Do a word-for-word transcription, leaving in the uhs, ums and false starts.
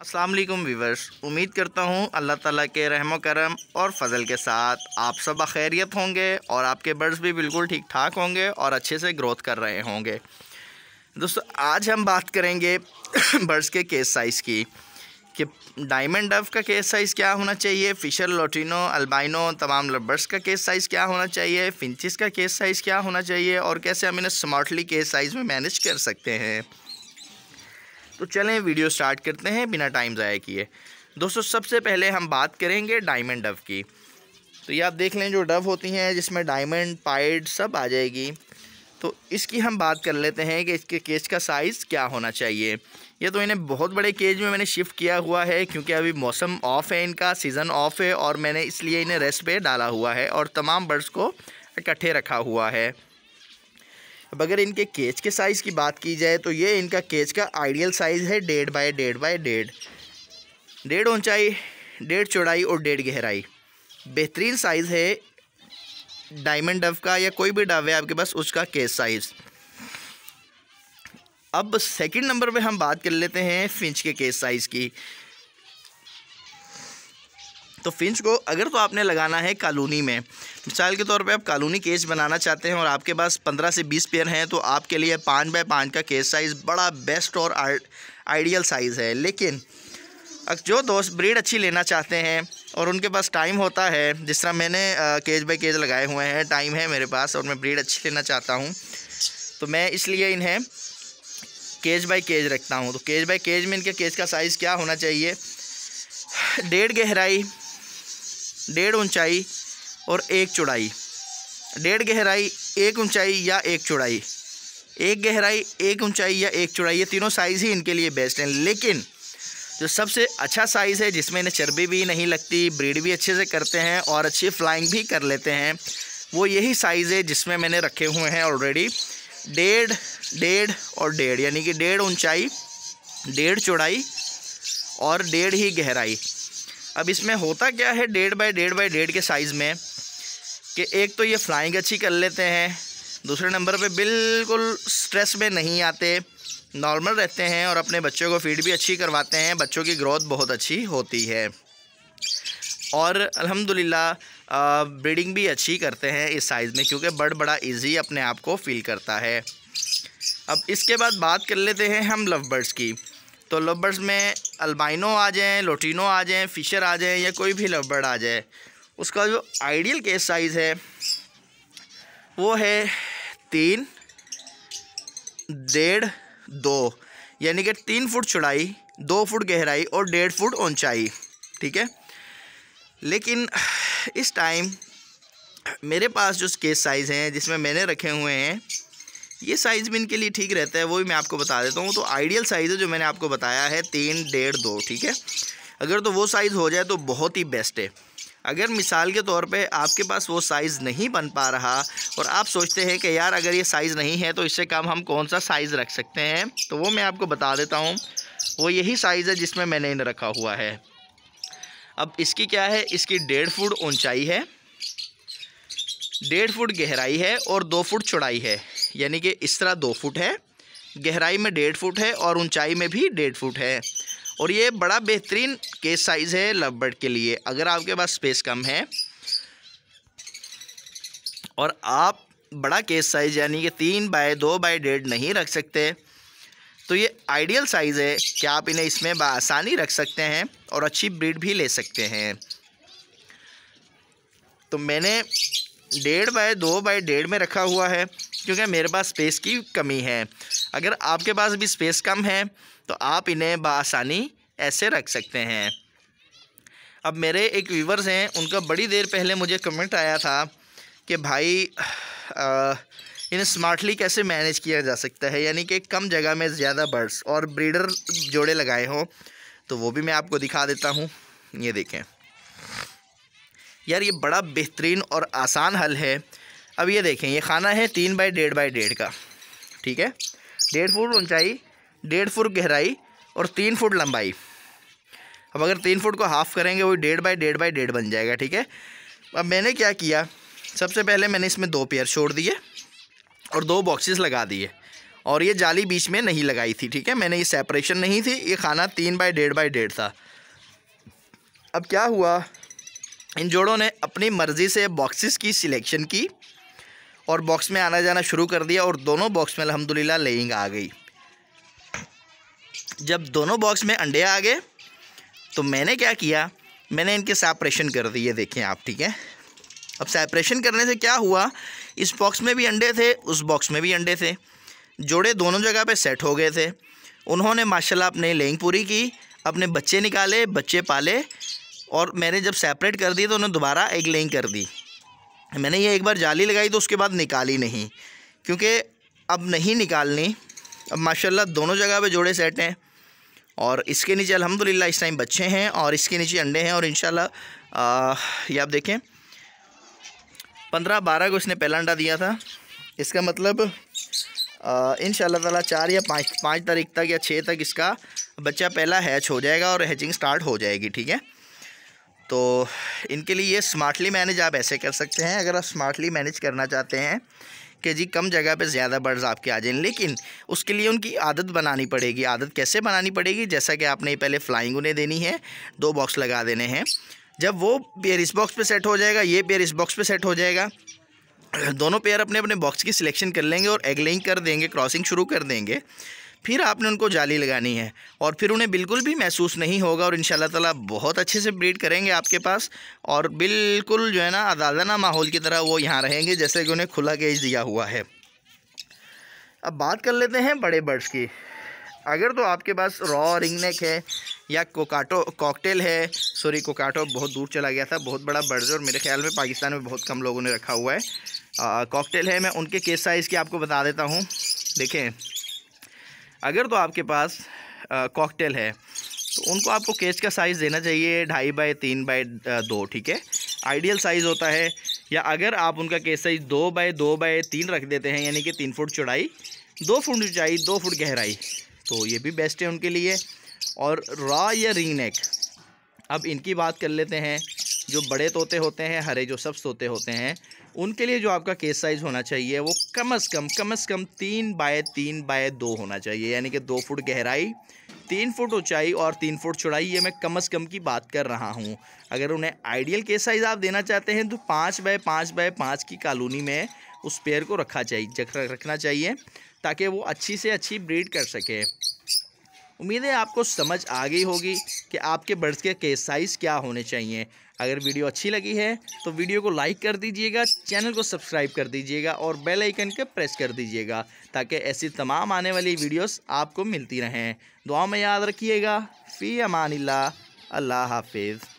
अस्सलाम वालेकुम व्यूवर्स, उम्मीद करता हूँ अल्लाह ताला के रहम करम और फ़ज़ल के साथ आप सब खैरियत होंगे और आपके बर्ड्स भी बिल्कुल ठीक ठाक होंगे और अच्छे से ग्रोथ कर रहे होंगे। दोस्तों, आज हम बात करेंगे बर्ड्स के केस साइज़ की कि डायमंड डव का केस साइज़ क्या होना चाहिए, फिशर, लुटिनो, अल्बाइनो तमाम बर्ड्स का केस साइज़ क्या होना चाहिए, फिंचिस का केस साइज़ क्या होना चाहिए और कैसे हम इन्हें स्मार्टली केस साइज़ में मैनेज कर सकते हैं। तो चलें वीडियो स्टार्ट करते हैं बिना टाइम ज़ाया किए। दोस्तों, सबसे पहले हम बात करेंगे डायमंड डव की। तो ये आप देख लें, जो डव होती हैं जिसमें डायमंड, पाइड सब आ जाएगी। तो इसकी हम बात कर लेते हैं कि इसके केज का साइज़ क्या होना चाहिए। ये तो इन्हें बहुत बड़े केज में मैंने शिफ्ट किया हुआ है क्योंकि अभी मौसम ऑफ़ है, इनका सीज़न ऑफ़ है और मैंने इसलिए इन्हें रेस्ट पर डाला हुआ है और तमाम बर्ड्स को इकट्ठे रखा हुआ है। अब अगर इनके केज के साइज़ की बात की जाए तो ये इनका केज का आइडियल साइज़ है डेढ़ बाय डेढ़ बाय डेढ़ डेढ़ ऊंचाई, डेढ़ चौड़ाई और डेढ़ गहराई। बेहतरीन साइज़ है डायमंड डव का या कोई भी डव है आपके पास, उसका केज साइज़। अब सेकंड नंबर पे हम बात कर लेते हैं फिंच के केज साइज़ की। तो फिंच को अगर तो आपने लगाना है कॉलोनी में, मिसाल के तौर पे आप कॉलोनी केज बनाना चाहते हैं और आपके पास पंद्रह से बीस पेयर हैं, तो आपके लिए पाँच बाय पाँच का केज साइज़ बड़ा बेस्ट और आइडियल साइज़ है। लेकिन जो दोस्त ब्रीड अच्छी लेना चाहते हैं और उनके पास टाइम होता है, जिस तरह मैंने केज बाय केज लगाए हुए हैं, टाइम है मेरे पास और मैं ब्रीड अच्छी लेना चाहता हूँ, तो मैं इसलिए इन्हें केज बाय केज रखता हूँ। तो केज बाय केज में इनके केज का साइज़ क्या होना चाहिए, डेढ़ गहराई, डेढ़ ऊंचाई और एक चौड़ाई, डेढ़ गहराई, एक ऊंचाई या एक चौड़ाई, एक गहराई, एक ऊंचाई या एक चौड़ाई। ये तीनों साइज़ ही इनके लिए बेस्ट हैं। लेकिन जो सबसे अच्छा साइज़ है जिसमें इन्हें चर्बी भी नहीं लगती, ब्रीड भी अच्छे से करते हैं और अच्छी फ्लाइंग भी कर लेते हैं, वो यही साइज़ है जिसमें मैंने रखे हुए हैं ऑलरेडी, डेढ़, डेढ़ और डेढ़, यानी कि डेढ़ ऊँचाई, डेढ़ चौड़ाई और डेढ़ ही गहराई। अब इसमें होता क्या है डेढ़ बाय डेढ़ बाय डेढ़ के साइज़ में कि एक तो ये फ्लाइंग अच्छी कर लेते हैं, दूसरे नंबर पे बिल्कुल स्ट्रेस में नहीं आते, नॉर्मल रहते हैं और अपने बच्चों को फीड भी अच्छी करवाते हैं, बच्चों की ग्रोथ बहुत अच्छी होती है और अल्हम्दुलिल्लाह ब्रीडिंग भी अच्छी करते हैं इस साइज़ में, क्योंकि बर्ड बड़ा ईजी अपने आप को फील करता है। अब इसके बाद बात कर लेते हैं हम लव बर्ड्स की। तो लव बर्ड्स में अल्बाइनो आ जाएँ, लुटिनो आ जाएँ, फिशर आ जाएँ या कोई भी लव बर्ड आ जाए, उसका जो आइडियल केज साइज़ है वो है तीन, डेढ़, दो, यानी कि तीन फुट चौड़ाई, दो फुट गहराई और डेढ़ फुट ऊंचाई, ठीक है। लेकिन इस टाइम मेरे पास जो केज साइज़ हैं जिसमें मैंने रखे हुए हैं, ये साइज़ भी इनके लिए ठीक रहता है, वो भी मैं आपको बता देता हूँ। तो आइडियल साइज़ है जो मैंने आपको बताया है तीन, डेढ़, दो, ठीक है। अगर तो वो साइज़ हो जाए तो बहुत ही बेस्ट है। अगर मिसाल के तौर पे आपके पास वो साइज़ नहीं बन पा रहा और आप सोचते हैं कि यार अगर ये साइज़ नहीं है तो इससे कम हम कौन सा साइज़ रख सकते हैं, तो वो मैं आपको बता देता हूँ, वो यही साइज़ है जिसमें मैंने इन्हें रखा हुआ है। अब इसकी क्या है, इसकी डेढ़ फुट ऊँचाई है, डेढ़ फुट गहराई है और दो फुट चौड़ाई है, यानी कि इस तरह दो फुट है, गहराई में डेढ़ फुट है और ऊंचाई में भी डेढ़ फुट है। और ये बड़ा बेहतरीन केज साइज़ है लव बर्ड के लिए। अगर आपके पास स्पेस कम है और आप बड़ा केज साइज़ यानी कि तीन बाय दो बाय डेढ़ नहीं रख सकते, तो ये आइडियल साइज़ है कि आप इन्हें इसमें आसानी रख सकते हैं और अच्छी ब्रीड भी ले सकते हैं। तो मैंने डेढ़ बाय दो बाय डेढ़ में रखा हुआ है क्योंकि मेरे पास स्पेस की कमी है। अगर आपके पास भी स्पेस कम है तो आप इन्हें बआसानी ऐसे रख सकते हैं। अब मेरे एक व्यूवर्स हैं, उनका बड़ी देर पहले मुझे कमेंट आया था कि भाई आ, इन्हें स्मार्टली कैसे मैनेज किया जा सकता है, यानी कि कम जगह में ज़्यादा बर्ड्स और ब्रीडर जोड़े लगाए हों। तो वो भी मैं आपको दिखा देता हूँ। ये देखें यार, ये बड़ा बेहतरीन और आसान हल है। अब ये देखें, ये खाना है तीन बाई डेढ़ बाई डेढ़ का, ठीक है, डेढ़ फुट ऊंचाई, डेढ़ फुट गहराई और तीन फुट लंबाई। अब अगर तीन फुट को हाफ़ करेंगे वो डेढ़ बाई डेढ़ बाई डेढ़ बन जाएगा, ठीक है। अब मैंने क्या किया, सबसे पहले मैंने इसमें दो पेयर छोड़ दिए और दो बॉक्सेस लगा दिए और ये जाली बीच में नहीं लगाई थी, ठीक है, मैंने ये सेपरेशन नहीं थी, ये खाना तीन बाई डेढ़ बाई डेढ़ था। अब क्या हुआ, इन जोड़ों ने अपनी मर्ज़ी से बॉक्सेस की सिलेक्शन की और बॉक्स में आना जाना शुरू कर दिया और दोनों बॉक्स में अल्हम्दुलिल्लाह लेइंग आ गई। जब दोनों बॉक्स में अंडे आ गए तो मैंने क्या किया, मैंने इनके सेपरेशन कर दिए, देखें आप, ठीक है। अब सेपरेशन करने से क्या हुआ, इस बॉक्स में भी अंडे थे, उस बॉक्स में भी अंडे थे, जोड़े दोनों जगह पे सेट हो गए थे। उन्होंने माशाल्लाह अपने लेइंग पूरी की, अपने बच्चे निकाले, बच्चे पाले, और मैंने जब सेपरेट कर दी तो उन्होंने दोबारा एग लेइंग कर दी। मैंने ये एक बार जाली लगाई तो उसके बाद निकाली नहीं, क्योंकि अब नहीं निकालनी। अब माशाल्लाह दोनों जगह पे जोड़े सेट हैं और इसके नीचे अल्हम्दुलिल्लाह इस टाइम बच्चे हैं और इसके नीचे अंडे हैं और इंशाल्लाह ये आप देखें पंद्रह बारह को इसने पहला अंडा दिया था। इसका मतलब इंशाल्लाह ताला चार या पाँच पाँच तारीख तक या छः तक इसका बच्चा पहला हैच हो जाएगा और हैचिंग स्टार्ट हो जाएगी, ठीक है। तो इनके लिए ये स्मार्टली मैनेज आप ऐसे कर सकते हैं, अगर आप स्मार्टली मैनेज करना चाहते हैं कि जी कम जगह पे ज़्यादा बर्ड्स आपके आ जाएँ, लेकिन उसके लिए उनकी आदत बनानी पड़ेगी। आदत कैसे बनानी पड़ेगी, जैसा कि आपने पहले फ्लाइंग उन्हें देनी है, दो बॉक्स लगा देने हैं, जब वो पेयर इस बॉक्स पे सेट हो जाएगा, ये पेयर इस बॉक्स पे सेट हो जाएगा, दोनों पेयर अपने अपने बॉक्स की सिलेक्शन कर लेंगे और एग लेइंग कर देंगे, क्रॉसिंग शुरू कर देंगे, फिर आपने उनको जाली लगानी है और फिर उन्हें बिल्कुल भी महसूस नहीं होगा और इंशाल्लाह ताला बहुत अच्छे से ब्रीड करेंगे आपके पास और बिल्कुल जो है ना आज़ादाना माहौल की तरह वो यहाँ रहेंगे, जैसे कि उन्हें खुला केज दिया हुआ है। अब बात कर लेते हैं बड़े बर्ड्स की। अगर तो आपके पास रॉ रिंगनेक है या कोकाटो कॉकटेल है, सॉरी कोकाटो बहुत दूर चला गया था, बहुत बड़ा बर्ड है और मेरे ख्याल में पाकिस्तान में बहुत कम लोगों ने रखा हुआ है। कॉकटेल है, मैं उनके केस साइज़ की आपको बता देता हूँ। देखें, अगर तो आपके पास कॉकटेल है तो उनको आपको केज का साइज़ देना चाहिए ढाई बाई तीन बाई दो, ठीक है, आइडियल साइज़ होता है। या अगर आप उनका केज साइज़ दो बाई दो बाई तीन रख देते हैं, यानी कि तीन फुट चौड़ाई, दो फुट ऊंचाई, दो फुट गहराई, तो ये भी बेस्ट है उनके लिए। और रॉ या रिंग नेक, अब इनकी बात कर लेते हैं। जो बड़े तोते होते हैं, हरे जो सब्ज़ तोते होते हैं, उनके लिए जो आपका केस साइज़ होना चाहिए वो कम अज़ कम कम अज़ कम तीन बाय तीन बाय दो होना चाहिए, यानी कि दो फुट गहराई, तीन फुट ऊंचाई और तीन फुट चौड़ाई, ये मैं कम अज़ कम की बात कर रहा हूँ। अगर उन्हें आइडियल केस साइज़ आप देना चाहते हैं तो पाँच बाय पाँच बाय पाँच की कॉलोनी में उस पेयर को रखा चाहिए रखना चाहिए ताकि वो अच्छी से अच्छी ब्रीड कर सके। उम्मीद है आपको समझ आ गई होगी कि आपके बर्ड्स के केस साइज़ क्या होने चाहिए। अगर वीडियो अच्छी लगी है तो वीडियो को लाइक कर दीजिएगा, चैनल को सब्सक्राइब कर दीजिएगा और बेल आइकन के प्रेस कर दीजिएगा ताकि ऐसी तमाम आने वाली वीडियोस आपको मिलती रहें। दुआ में याद रखिएगा। फ़ी अमानिल्लाह, अल्लाह हाफिज़।